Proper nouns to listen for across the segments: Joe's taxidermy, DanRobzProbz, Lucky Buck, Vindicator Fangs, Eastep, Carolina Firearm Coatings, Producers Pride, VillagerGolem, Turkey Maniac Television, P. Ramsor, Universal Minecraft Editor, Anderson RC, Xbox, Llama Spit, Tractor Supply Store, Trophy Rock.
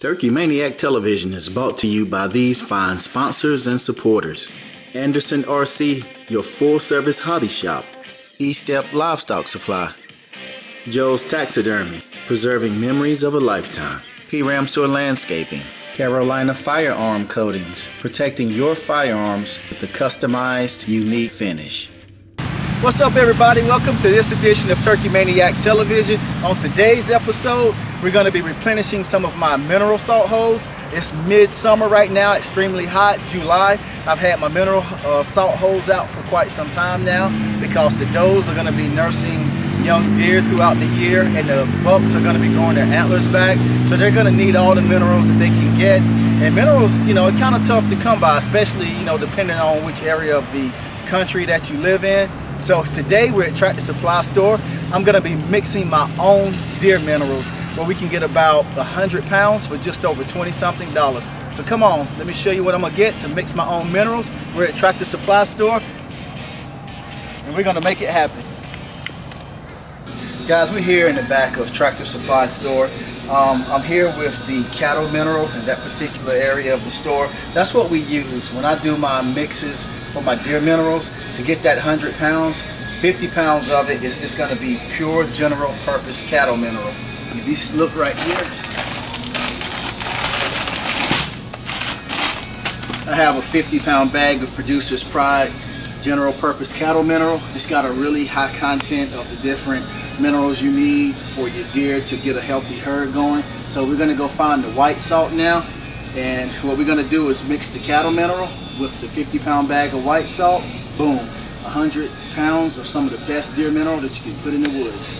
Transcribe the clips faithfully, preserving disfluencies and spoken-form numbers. Turkey Maniac Television is brought to you by these fine sponsors and supporters: Anderson R C, your full-service hobby shop; Eastep Livestock Supply; Joe's Taxidermy, preserving memories of a lifetime; P. Ramsor Landscaping; Carolina Firearm Coatings, protecting your firearms with a customized, unique finish. What's up, everybody? Welcome to this edition of Turkey Maniac Television. On today's episode, we're going to be replenishing some of my mineral salt holes. It's midsummer right now, extremely hot, July. I've had my mineral uh, salt holes out for quite some time now because the does are going to be nursing young deer throughout the year, and the bucks are going to be growing their antlers back, so they're going to need all the minerals that they can get. And minerals, you know, it's kind of tough to come by, especially, you know, depending on which area of the country that you live in. So today we're at Tractor Supply Store. I'm going to be mixing my own deer minerals, where we can get about one hundred pounds for just over twenty something dollars. So come on, let me show you what I'm going to get to mix my own minerals. We're at Tractor Supply Store, and we're going to make it happen. Guys, we're here in the back of Tractor Supply Store. Um, I'm here with the cattle mineral in that particular area of the store. That's what we use when I do my mixes for my deer minerals to get that one hundred pounds. fifty pounds of it is just going to be pure general purpose cattle mineral. If you look right here, I have a fifty pound bag of Producers Pride general purpose cattle mineral. It's got a really high content of the different minerals you need for your deer to get a healthy herd going. So we're going to go find the white salt now, and what we're going to do is mix the cattle mineral with the fifty pound bag of white salt. Boom, one hundred pounds of some of the best deer mineral that you can put in the woods.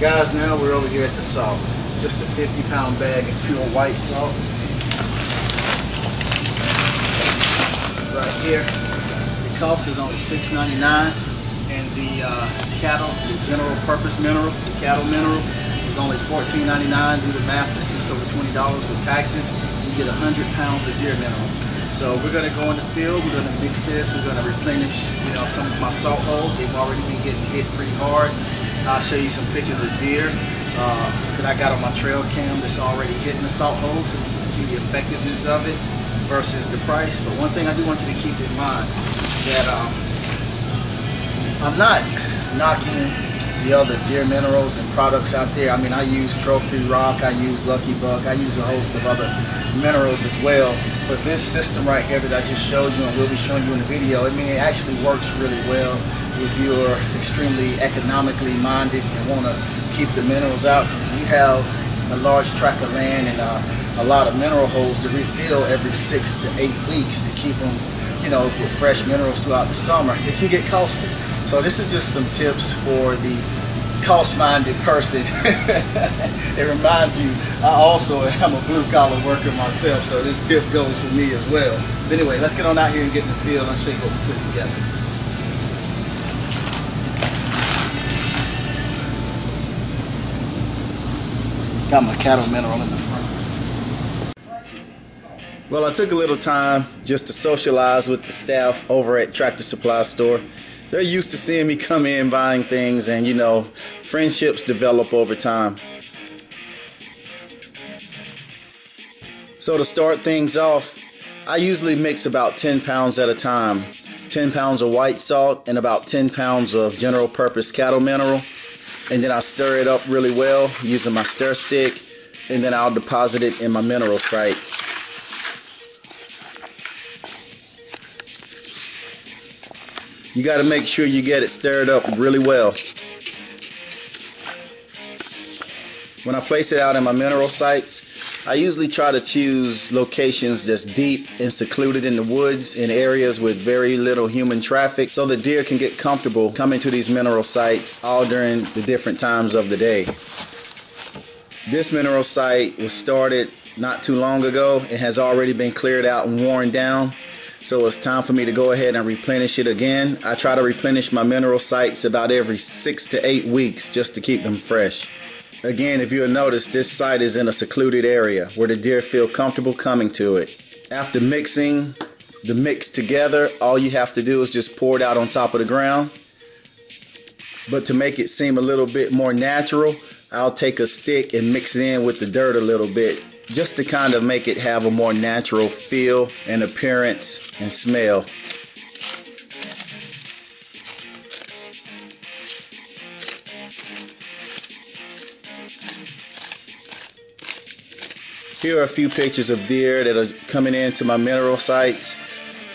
Guys, now we're over here at the salt. It's just a fifty pound bag of pure white salt right here. Cost is only six ninety-nine, and the uh, cattle, the general purpose mineral, the cattle mineral, is only fourteen ninety-nine. Do the math, that's just over twenty dollars with taxes. You get one hundred pounds of deer mineral. So we're going to go in the field, we're going to mix this, we're going to replenish, you know, some of my salt holes. They've already been getting hit pretty hard. I'll show you some pictures of deer uh, that I got on my trail cam that's already hitting the salt holes, so you can see the effectiveness of it versus the price. But one thing I do want you to keep in mind, that um, I'm not knocking the other deer minerals and products out there. I mean, I use Trophy Rock, I use Lucky Buck, I use a host of other minerals as well. But this system right here that I just showed you, and we'll be showing you in the video, I mean, it actually works really well if you're extremely economically minded and want to keep the minerals out. You have a large tract of land and uh, a lot of mineral holes to refill every six to eight weeks to keep them, you know, with fresh minerals throughout the summer. It can get costly. So this is just some tips for the cost-minded person. It reminds you, I also am a blue-collar worker myself, so this tip goes for me as well. But anyway, let's get on out here and get in the field and show you what we put together. Got my cattle mineral in the front. Well, I took a little time just to socialize with the staff over at Tractor Supply Store. They're used to seeing me come in buying things, and, you know, friendships develop over time. So to start things off, I usually mix about ten pounds at a time. ten pounds of white salt and about ten pounds of general purpose cattle mineral. And then I stir it up really well using my stir stick, and then I'll deposit it in my mineral site. You got to make sure you get it stirred up really well. When I place it out in my mineral sites, I usually try to choose locations that's deep and secluded in the woods, in areas with very little human traffic, so the deer can get comfortable coming to these mineral sites all during the different times of the day. This mineral site was started not too long ago. It has already been cleared out and worn down, so it's time for me to go ahead and replenish it again. I try to replenish my mineral sites about every six to eight weeks just to keep them fresh. Again, if you'll notice, this site is in a secluded area where the deer feel comfortable coming to it. After mixing the mix together, all you have to do is just pour it out on top of the ground. But to make it seem a little bit more natural, I'll take a stick and mix it in with the dirt a little bit, just to kind of make it have a more natural feel and appearance and smell. Here are a few pictures of deer that are coming into my mineral sites.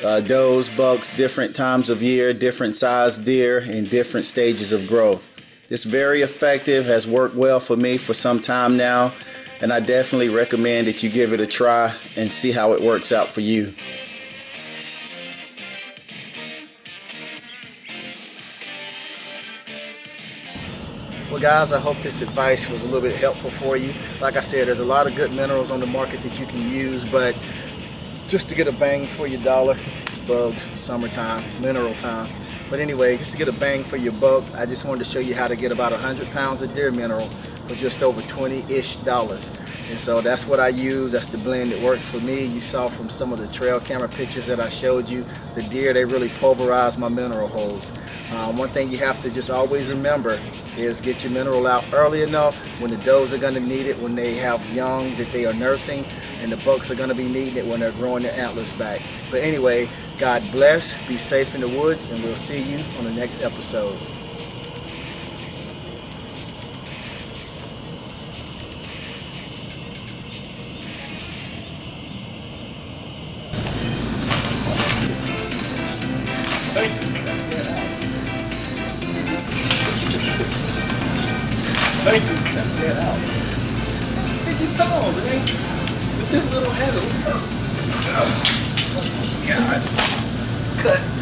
Uh, does, bucks, different times of year, different sized deer, and different stages of growth. It's very effective, has worked well for me for some time now, and I definitely recommend that you give it a try and see how it works out for you. Well guys, I hope this advice was a little bit helpful for you. Like I said, there's a lot of good minerals on the market that you can use, but just to get a bang for your dollar, bugs, summertime, mineral time. But anyway, just to get a bang for your buck, I just wanted to show you how to get about one hundred pounds of deer mineral for just over twenty-ish dollars. And so that's what I use. That's the blend that works for me. You saw from some of the trail camera pictures that I showed you, the deer, they really pulverize my mineral holes. Uh, one thing you have to just always remember is get your mineral out early enough when the does are going to need it, when they have young that they are nursing, and the bucks are going to be needing it when they're growing their antlers back. But anyway, God bless, be safe in the woods, and we'll see you on the next episode. Thank you. That's that out. fifty pounds, it ain't. With this little handle. Oh, God. Cut.